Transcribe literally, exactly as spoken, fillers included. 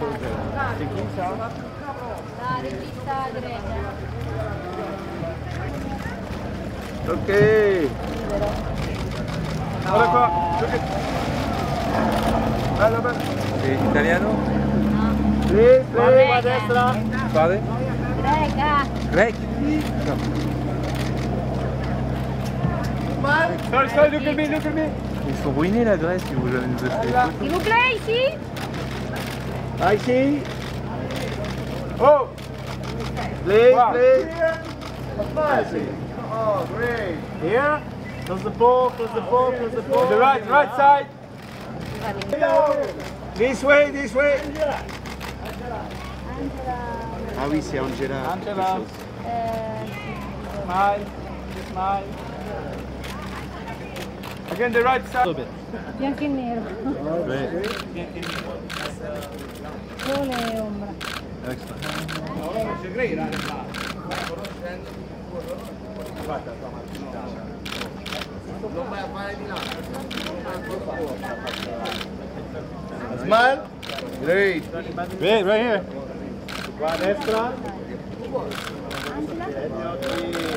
C'est qui ça? La rivista greca. Ok. Allora qua. Bello, bello. Sei italiano? No. Sì, sì, qua a destra. Vale? Greca. Greca? No. Sorry, sorry, look at me, look at me. Ils sont ruinés la Grèce, si vous voulez nous acheter. S'il vous plaît, ici. Ah, ici. Oh. Please, wow. Please. Ah, oh, great. Here. Close the ball, close the ball, close the ball. The right, right side. This way, this way. Angela. Ah oui, c'est Angela. Angela. Smile, smile. Again, the right side. A little bit. Bianchi Nero. Bianchi Nero. Sole e ombra. Excellent. Smile. Great. Great, right here. Extra.